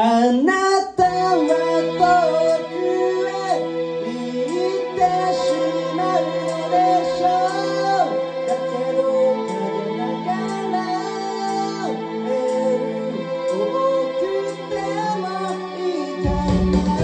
あなたは遠くへ行ってしまうでしょう。だけど陰ながらメールを送ってもいいか